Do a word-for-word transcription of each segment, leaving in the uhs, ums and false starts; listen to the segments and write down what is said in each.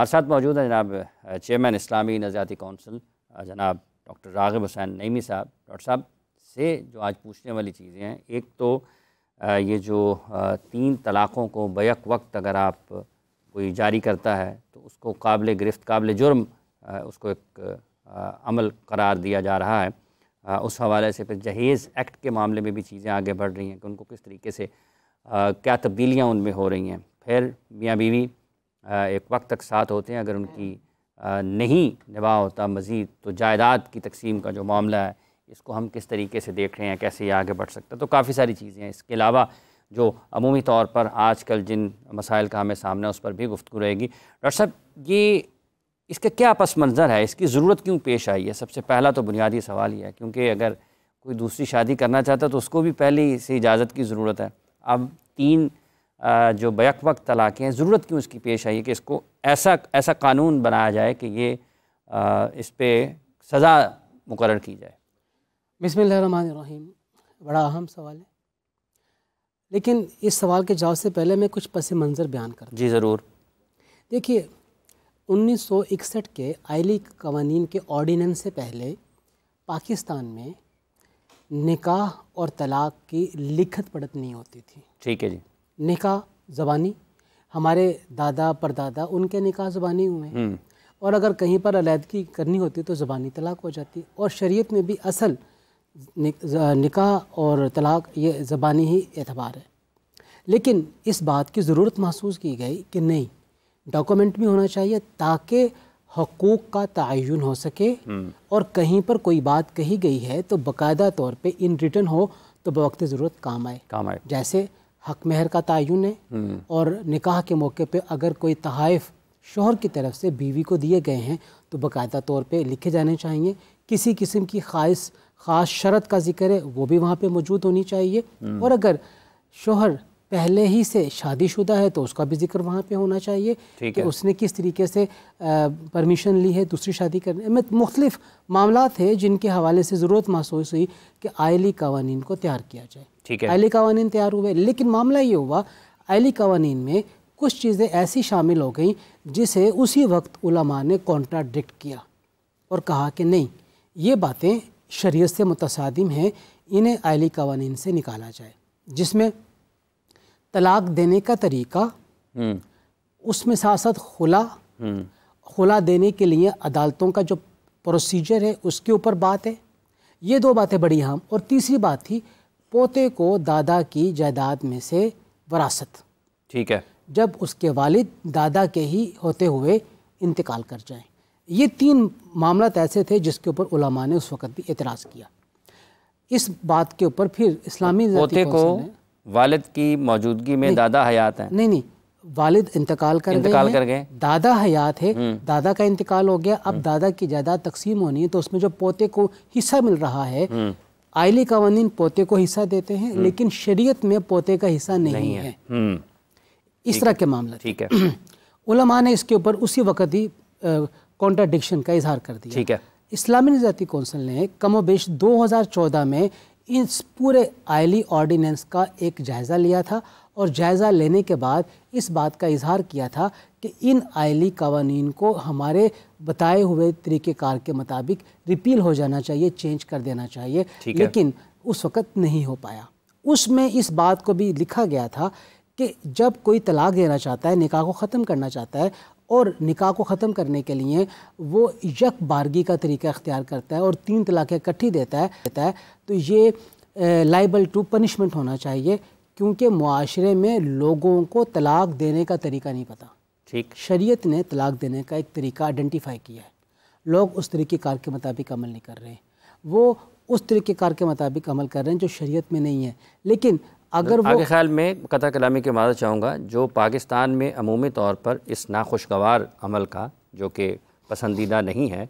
हमारे साथ मौजूद हैं जनाब चेयरमैन इस्लामी नज़रियाती कौंसिल जनाब डॉक्टर राग़िब हुसैन नईमी साहब। डॉक्टर साहब से जो आज पूछने वाली चीज़ें हैं, एक तो ये जो तीन तलाक़ों को बैक वक्त अगर आप कोई जारी करता है तो उसको काबिल गिरफ्त काबिल जुर्म उसको एक अमल करार दिया जा रहा है। उस हवाले से फिर जहेज़ एक्ट के मामले में भी चीज़ें आगे बढ़ रही हैं कि उनको किस तरीके से क्या तब्दीलियाँ उनमें हो रही हैं। फिर मियाँ बीवी एक वक्त तक साथ होते हैं, अगर उनकी नहीं निभा होता मज़ीद तो जायदाद की तकसीम का जो मामला है इसको हम किस तरीके से देख रहे हैं, कैसे ये आगे बढ़ सकता है। तो काफ़ी सारी चीज़ें हैं। इसके अलावा जो अमूमी तौर पर आजकल जिन मसाइल का हमें सामना है उस पर भी गुफ्तगू रहेगी। डॉक्टर साहब, ये इसका क्या पस मंज़र है, इसकी ज़रूरत क्यों पेश आई है? सबसे पहला तो बुनियादी सवाल ये है, क्योंकि अगर कोई दूसरी शादी करना चाहता तो उसको भी पहले से इजाज़त की ज़रूरत है। अब तीन जो बैक वक्त तलाक़ें हैं, ज़रूरत क्यों इसकी पेश आई है कि इसको ऐसा ऐसा कानून बनाया जाए कि ये इस पर सज़ा मुकर्रर की जाए? बिस्मिल्लाहिर्रहमानिर्रहीम। बड़ा अहम सवाल है, लेकिन इस सवाल के जवाब से पहले मैं कुछ पस मंज़र बयान करूँ। जी ज़रूर। देखिए, उन्नीस सौ इकसठ के आइली कवानीन के ऑर्डीनेंस से पहले पाकिस्तान में निकाह और तलाक़ की लिखत पढ़त नहीं होती थी। ठीक है जी। निकाह ज़बानी, हमारे दादा परदादा उनके निकाह ज़बानी हुए, और अगर कहीं पर अलैदगी करनी होती तो ज़बानी तलाक़ हो जाती। और शरीयत में भी असल निकाह और तलाक़ ये ज़बानी ही एतबार है। लेकिन इस बात की ज़रूरत महसूस की गई कि नहीं, डॉक्यूमेंट भी होना चाहिए ताकि हकूक़ का तयन हो सके, और कहीं पर कोई बात कही गई है तो बाकायदा तौर पे इन रिटर्न हो तो बवक्त ज़रूरत काम आए काम आए जैसे हक महर का तयन है। और निकाह के मौके पे अगर कोई तहफ़ शोहर की तरफ से बीवी को दिए गए हैं तो बाकायदा तौर पे लिखे जाने चाहिए। किसी किस्म की खास ख़ास शरत का जिक्र है, वो भी वहाँ पे मौजूद होनी चाहिए। और अगर शोहर पहले ही से शादीशुदा है तो उसका भी जिक्र वहाँ पे होना चाहिए कि उसने किस तरीके से परमिशन ली है दूसरी शादी करने में। मुख्तलिफ मामलात है जिनके हवाले से ज़रूरत महसूस हुई कि आयली कवानीन को तैयार किया जाए। ठीक है, आयली कवानीन तैयार हुए, लेकिन मामला ये हुआ आयली कवानीन में कुछ चीज़ें ऐसी शामिल हो गई जिसे उसी वक्त उलमा ने कॉन्ट्राडिक्ट किया और कहा कि नहीं, ये बातें शरीयत से मुतसादिम हैं, इन्हें आयली कवानीन से निकाला जाए। जिसमें तलाक देने का तरीका, उसमें साथ साथ खुला खुला देने के लिए अदालतों का जो प्रोसीजर है उसके ऊपर बात है। ये दो बातें बड़ी अहम। और तीसरी बात थी पोते को दादा की जायदाद में से वरासत। ठीक है, जब उसके वालिद दादा के ही होते हुए इंतकाल कर जाएं। ये तीन मामला ऐसे थे जिसके ऊपर उलमा ने उस वक़्त भी एतराज़ किया। इस बात के ऊपर फिर इस्लामी पोते को वालिद की मौजूदगी में दादा हयात है। नहीं नहीं, वालिद इंतकाल कर इंतकाल कर गए, दादा हयात है, दादा का इंतकाल हो गया। अब दादा की जायदाद तकसीम होनी है तो उसमें जो पोते को हिस्सा मिल रहा है, आयली कवानीन पोते को हिस्सा देते हैं लेकिन शरीयत में पोते का हिस्सा नहीं, नहीं है, है। इस तरह के मामला। ठीक है, उलमा ने इसके ऊपर उसी वक़्त ही कॉन्ट्राडिक्शन का इजहार कर दिया। ठीक है, इस्लामी नज़रियाती कौंसिल ने कम बेश दो हज़ार चौदह में इस पूरे आयली ऑर्डिनेंस का एक जायज़ा लिया था, और जायज़ा लेने के बाद इस बात का इजहार किया था कि इन आयली कवानीन को हमारे बताए हुए तरीक़ेकार के मुताबिक रिपील हो जाना चाहिए, चेंज कर देना चाहिए। लेकिन उस वक़्त नहीं हो पाया। उसमें इस बात को भी लिखा गया था कि जब कोई तलाक़ देना चाहता है, निकाह को ख़त्म करना चाहता है, और निकाह को ख़त्म करने के लिए वो यक बारगी का तरीका अख्तियार करता है और तीन तलाक़ें इकट्ठी देता है देता है तो ये लाइबल टू पनिशमेंट होना चाहिए, क्योंकि मुआशरे में लोगों को तलाक़ देने का तरीका नहीं पता। ठीक, शरीयत ने तलाक़ देने का एक तरीका आइडेंटिफाई किया है, लोग उस तरीक़ेकार के मुताबिक अमल नहीं कर रहे हैं। वो उस तरीक़ेकार के मुताबिक अमल कर रहे हैं जो शरीयत में नहीं है। लेकिन अगर वो आगे ख्याल में कता कलामी के मारा चाहूँगा, जो पाकिस्तान में अमूमी तौर पर इस नाखुशगवार अमल का, जो कि पसंदीदा नहीं है,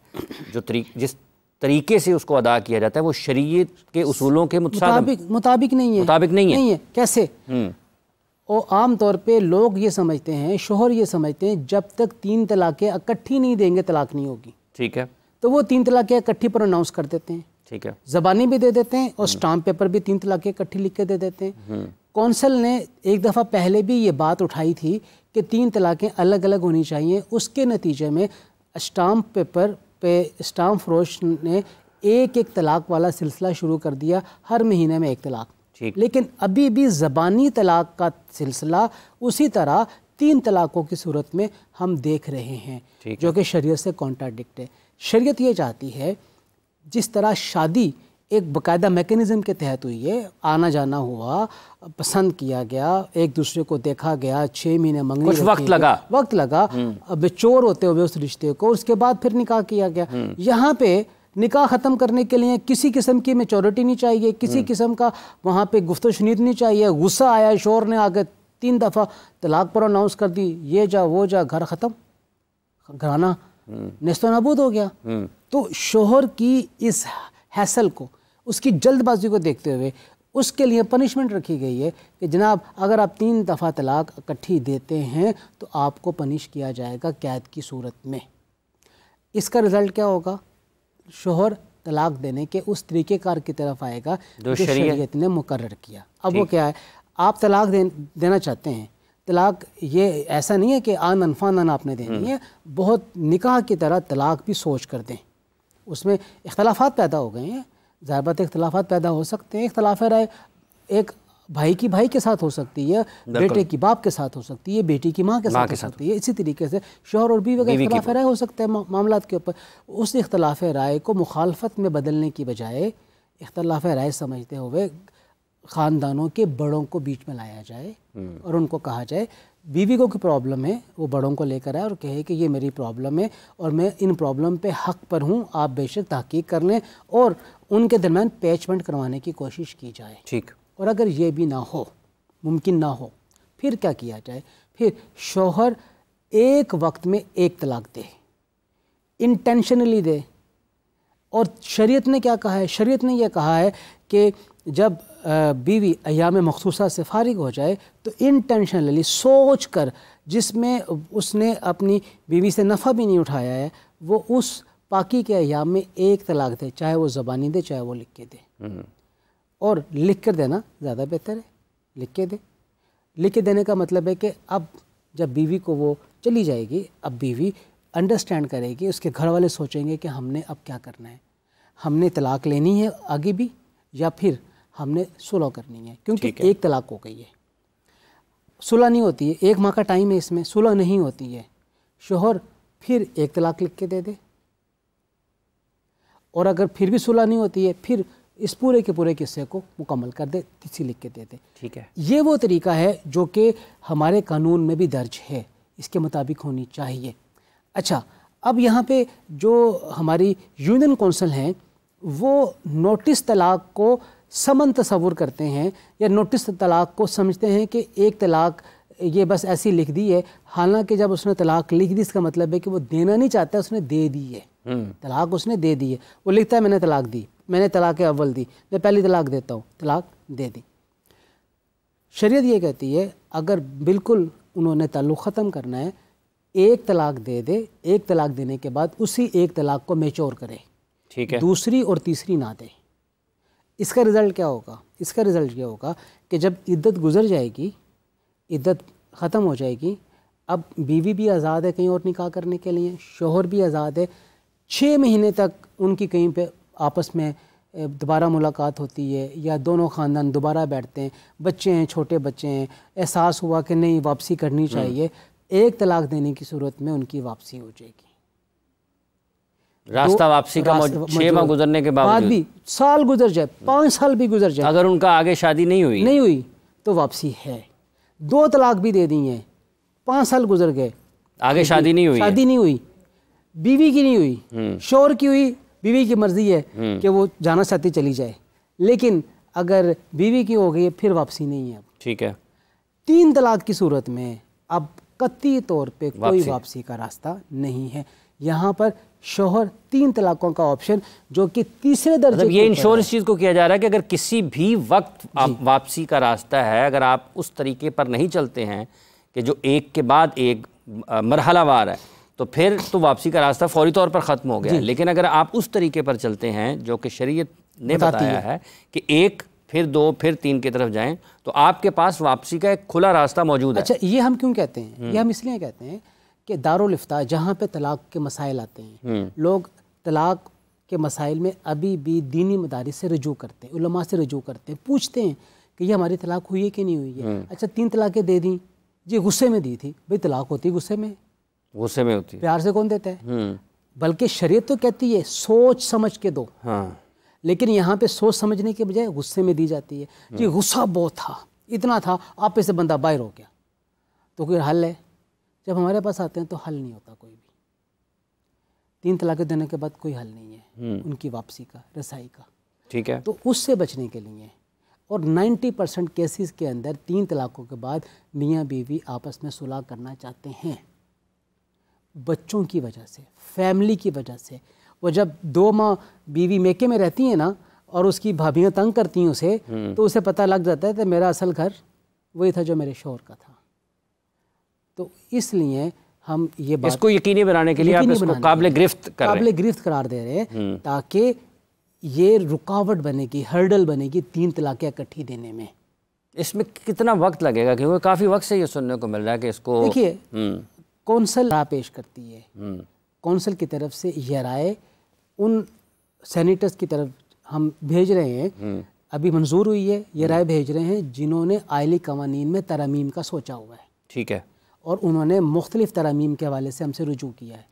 जो तरी जिस तरीके से उसको अदा किया जाता है वो शरीयत के उसूलों के मुताबिक मुताबिक नहीं है मुताबिक नहीं है नहीं है कैसे? और आम तौर पे लोग ये समझते हैं, शोहर ये समझते हैं, जब तक तीन तलाक़ें इकट्ठी नहीं देंगे तलाक नहीं होगी। ठीक है, तो वो तीन तलाक़ें इकट्ठी प्रोनाउंस कर देते हैं। ठीक है, ज़बानी भी दे देते हैं और स्टाम्प पेपर भी तीन तलाक़ें इकट्ठी लिख के दे देते हैं। कौंसिल ने एक दफ़ा पहले भी ये बात उठाई थी कि तीन तलाक़ें अलग अलग होनी चाहिए। उसके नतीजे में स्टाम्प पेपर पे स्टाम्प फरोश ने एक एक तलाक़ वाला सिलसिला शुरू कर दिया, हर महीने में एक तलाक़। लेकिन अभी भी ज़बानी तलाक़ का सिलसिला उसी तरह तीन तलाक़ों की सूरत में हम देख रहे हैं, जो कि शरीयत से कॉन्ट्राडिक्ट है। शरीयत ये चाहती है, जिस तरह शादी एक बाकायदा मैकेनिज़्म के तहत हुई है, आना जाना हुआ, पसंद किया गया, एक दूसरे को देखा गया, छः महीने मंगनी कुछ वक्त लगा वक्त लगा बेचैन होते हुए उस रिश्ते को, उसके बाद फिर निकाह किया गया। यहाँ पे निकाह ख़त्म करने के लिए किसी किस्म की मैच्योरिटी नहीं चाहिए, किसी किस्म का वहाँ पे गुफ्त शनीद नहीं चाहिए। गुस्सा आया, शोर ने आगे तीन दफ़ा तलाक पर अनाउंस कर दी, ये जा वो जा, घर ख़त्म, घराना नेस्तो नाबूद हो गया। तो शोहर की इस हैसल को, उसकी जल्दबाजी को देखते हुए उसके लिए पनिशमेंट रखी गई है कि जनाब अगर आप तीन दफ़ा तलाक इकट्ठी देते हैं तो आपको पनिश किया जाएगा कैद की सूरत में। इसका रिज़ल्ट क्या होगा? शोहर तलाक देने के उस तरीक़ेकार की तरफ आएगा जो शरीयत ने मुकर्रर किया। अब वो क्या है? आप तलाक दे, देना चाहते हैं, तलाक ये ऐसा नहीं है कि आन अनफान आपने देनी है, बहुत निकाह की तरह तलाक भी सोच कर दें। उसमें इख्तलाफात पैदा हो गए हैं, ज़ाहिर बात इख्तलाफात पैदा हो सकते हैं। इख्तलाफ राय एक भाई की भाई के साथ हो सकती है, बेटे की बाप के साथ हो सकती है, बेटी की माँ के साथ हो सकती है। इसी तरीके से शोहर और बीवी का इख्तलाफ राय हो सकता है मामलों के ऊपर। उस इख्तलाफ राय को मुखालफत में बदलने की बजाय इख्तलाफ राय समझते हुए ख़ानदानों के बड़ों को बीच में लाया जाए और उनको कहा जाए, बीवी को की प्रॉब्लम है, वो बड़ों को लेकर आए और कहे कि ये मेरी प्रॉब्लम है और मैं इन प्रॉब्लम पे हक़ पर हूँ, आप बेशक तहक़ीक़ कर लें, और उनके दरमियान पैचमेंट करवाने की कोशिश की जाए। ठीक। और अगर ये भी ना हो, मुमकिन ना हो, फिर क्या किया जाए? फिर शोहर एक वक्त में एक तलाक दे, इंटेंशनली दे। और शरीयत ने क्या कहा है? शरीयत ने यह कहा है कि जब बीवी अयाम मखसूसा से फारिग हो जाए तो इंटेंशनली सोच कर, जिसमें उसने अपनी बीवी से नफ़ा भी नहीं उठाया है, वो उस पाकी के अयाम में एक तलाक दे, चाहे वो ज़बानी दे चाहे वो लिख के दे। और लिख कर देना ज़्यादा बेहतर है, लिख के दे। लिख के देने का मतलब है कि अब जब बीवी को वो चली जाएगी, अब बीवी अंडरस्टैंड करेगी, उसके घर वाले सोचेंगे कि हमने अब क्या करना है, हमने तलाक लेनी है आगे भी या फिर हमने सुलह करनी है, क्योंकि एक तलाक हो गई है। सुलह नहीं होती है, एक माह का टाइम है, इसमें सुलह नहीं होती है। शोहर फिर एक तलाक लिख के दे दे, और अगर फिर भी सुलह नहीं होती है, फिर इस पूरे के पूरे किस्से को मुकम्मल कर दे, तीसरी लिख के दे दे। ठीक है, ये वो तरीका है जो कि हमारे कानून में भी दर्ज है, इसके मुताबिक होनी चाहिए। अच्छा, अब यहाँ पे जो हमारी यूनियन कौंसिल हैं वो नोटिस तलाक को समन तस्वुर करते हैं, या नोटिस तलाक को समझते हैं कि एक तलाक ये बस ऐसी लिख दी है। हालांकि जब उसने तलाक लिख दी, इसका मतलब है कि वो देना नहीं चाहता, उसने दे दी है तलाक, उसने दे दी है। वो लिखता है मैंने तलाक दी, मैंने तलाक अव्वल दी, मैं पहली तलाक देता हूँ, तलाक दे दी। शरीयत ये कहती है अगर बिल्कुल उन्होंने ताल्लुक़ ख़त्म करना है, एक तलाक दे दे, एक तलाक देने के बाद उसी एक तलाक को मेच्योर करे। ठीक है, दूसरी और तीसरी ना दे। इसका रिज़ल्ट क्या होगा? इसका रिज़ल्ट ये होगा कि जब इद्दत गुजर जाएगी, इद्दत ख़त्म हो जाएगी, अब बीवी भी आज़ाद है कहीं और निकाह करने के लिए, शोहर भी आज़ाद है। छः महीने तक उनकी कहीं पे आपस में दोबारा मुलाकात होती है, या दोनों ख़ानदान दोबारा बैठते हैं, बच्चे हैं, छोटे बच्चे हैं, एहसास हुआ कि नहीं वापसी करनी चाहिए, एक तलाक देने की सूरत में उनकी वापसी हो जाएगी। रास्ता वापसी का छः माह गुजरने के बाद भी साल गुजर जाए, पाँच साल भी गुजर जाए, अगर उनका आगे शादी नहीं हुई नहीं हुई तो वापसी है। दो तलाक भी दे दी हैं, पाँच साल गुजर गए, आगे शादी नहीं हुई शादी नहीं हुई बीवी की नहीं हुई, शोहर की हुई। बीवी की मर्जी है कि वो जाना चाहती चली जाए, लेकिन अगर बीवी की हो गई फिर वापसी नहीं है। ठीक है, तीन तलाक की सूरत में अब कतई तौर पर कोई वापसी का रास्ता नहीं है। यहाँ पर शोहर तीन तलाकों का ऑप्शन, जो कि तीसरे दर्जे, मतलब ये इंश्योर इस चीज़ को किया जा रहा है कि अगर किसी भी वक्त आप वापसी का रास्ता है, अगर आप उस तरीके पर नहीं चलते हैं कि जो एक के बाद एक मरहलावार है, तो फिर तो वापसी का रास्ता फौरी तौर पर ख़त्म हो गया। लेकिन अगर आप उस तरीके पर चलते हैं जो कि शरीयत ने बताया है कि एक फिर दो फिर तीन की तरफ जाएं तो आपके पास वापसी का एक खुला रास्ता मौजूद है। अच्छा, ये हम क्यों कहते हैं? ये हम इसलिए कहते हैं कि दारुल इफ्ता जहाँ पे तलाक के मसाइल आते हैं, लोग तलाक के मसाइल में अभी भी दीनी मदारिस से रजू करते हैं, उलमा से रजू करते हैं, पूछते हैं कि ये हमारी तलाक हुई है कि नहीं हुई है। अच्छा, तीन तलाक़ें दे दी जी, गुस्से में दी थी, भाई तलाक होती गुस्से में, गुस्से में होती, प्यार से कौन देता है? बल्कि शरीयत तो कहती है सोच समझ के दो, लेकिन यहाँ पे सोच समझने के बजाय गुस्से में दी जाती है। जी गुस्सा बहुत था, इतना था, आप से बंदा बाहर हो गया, तो कोई हल है? जब हमारे पास आते हैं तो हल नहीं होता कोई भी। तीन तलाक़ें देने के बाद कोई हल नहीं है उनकी वापसी का, रसाई का, ठीक है। तो उससे बचने के लिए, और नब्बे परसेंट केसेस के अंदर तीन तलाक़ों के बाद मियाँ बीवी आपस में सुलह करना चाहते हैं, बच्चों की वजह से, फैमिली की वजह से। वो जब दो माँ बीवी मेके में रहती हैं ना, और उसकी भाभियाँ तंग करती हैं उसे, तो उसे पता लग जाता है कि मेरा असल घर वही था जो मेरे शौहर का था। तो इसलिए हम ये बात इसको यकीनी बनाने के लिए आप इसको काबिल गिरफ्त कर काबिल गिरफ्त करार दे रहे हैं, ताकि ये रुकावट बनेगी, हर्डल बनेगी तीन तलाक़ें इकट्ठी देने में। इसमें कितना वक्त लगेगा? क्योंकि काफ़ी वक्त से ये सुनने को मिल रहा है कि इसको देखिए कौंसल राय पेश करती है, कौंसल की तरफ से यह राय उन सैनिटर्स की तरफ हम भेज रहे हैं, अभी मंजूर हुई है, ये राय भेज रहे हैं जिन्होंने आयली कवानीन में तरमीम का सोचा हुआ है, ठीक है, और उन्होंने मुख्तलिफ तरमीम के हवाले से हमसे रुजू किया है।